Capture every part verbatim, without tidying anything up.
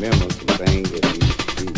remember some things that we used to do.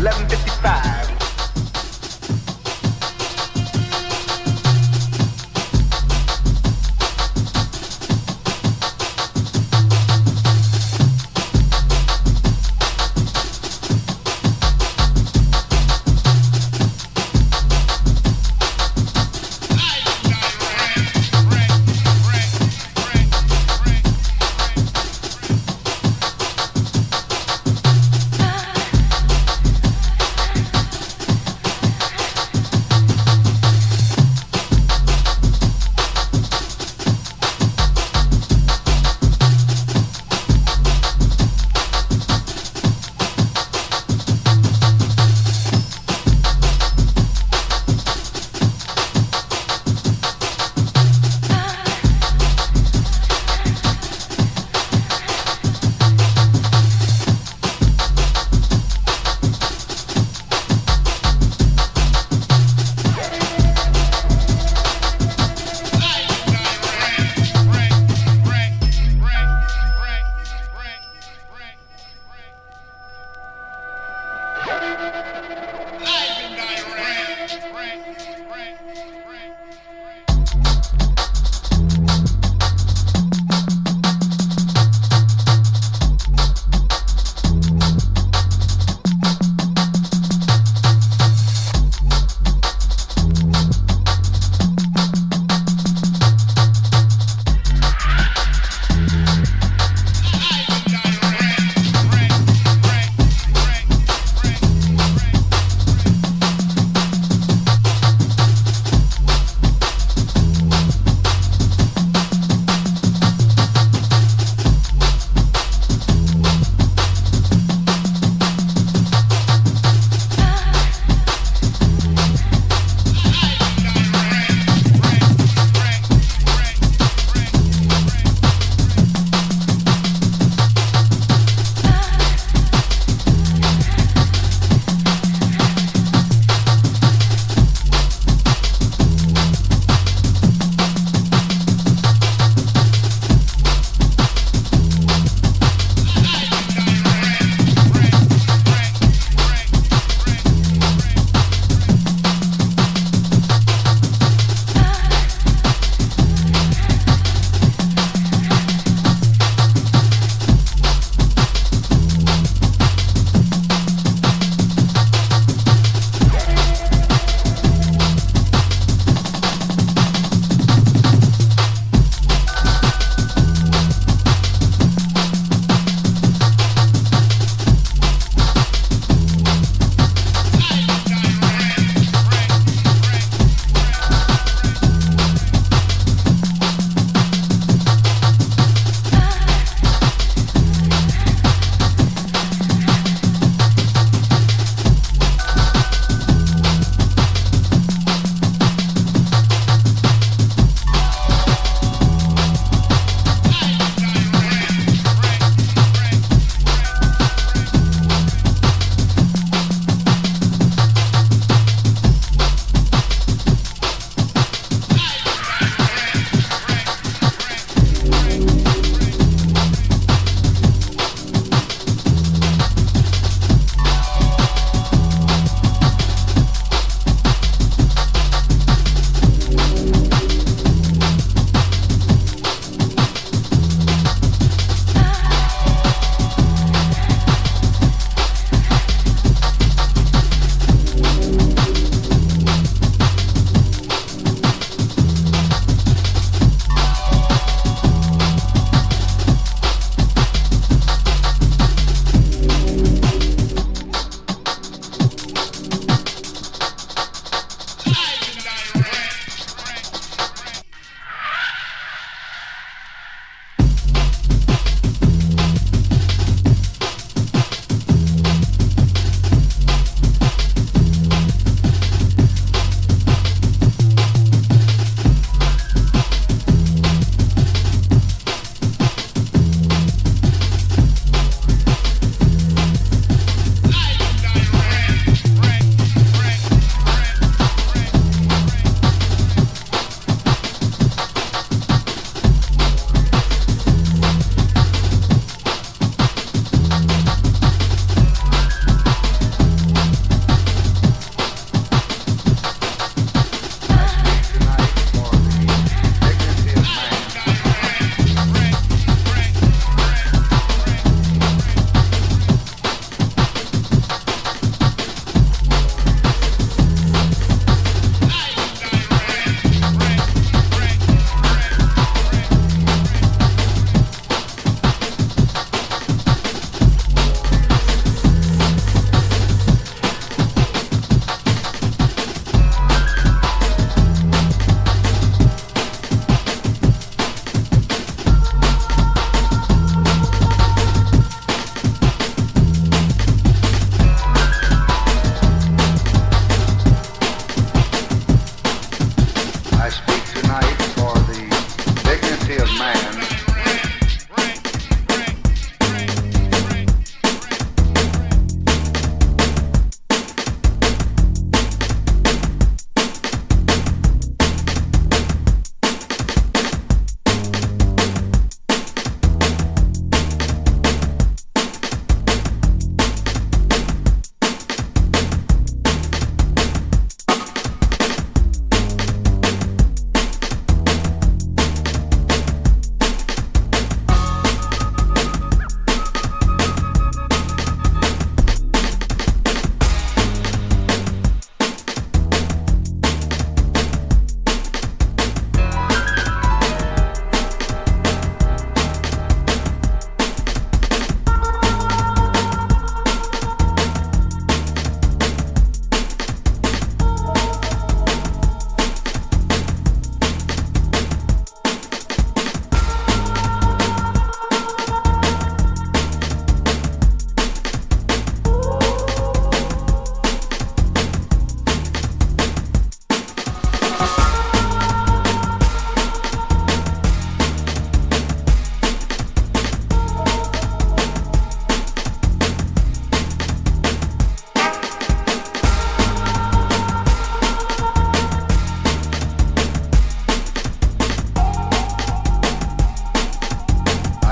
eleven fifty-five.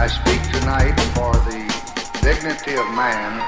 I speak tonight for the dignity of man.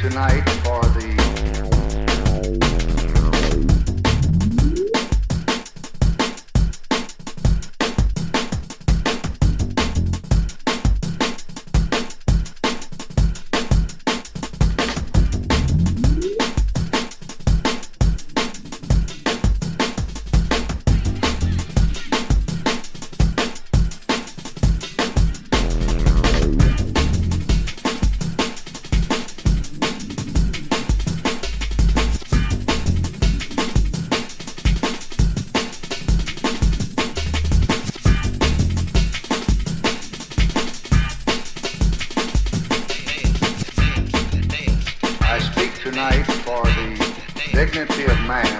Tonight for the tonight for the dignity of man.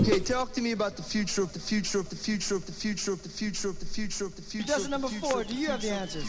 Okay, talk to me about the future of the future of the future of the future of the future of the future of the future. Does number four? Do you have the answers?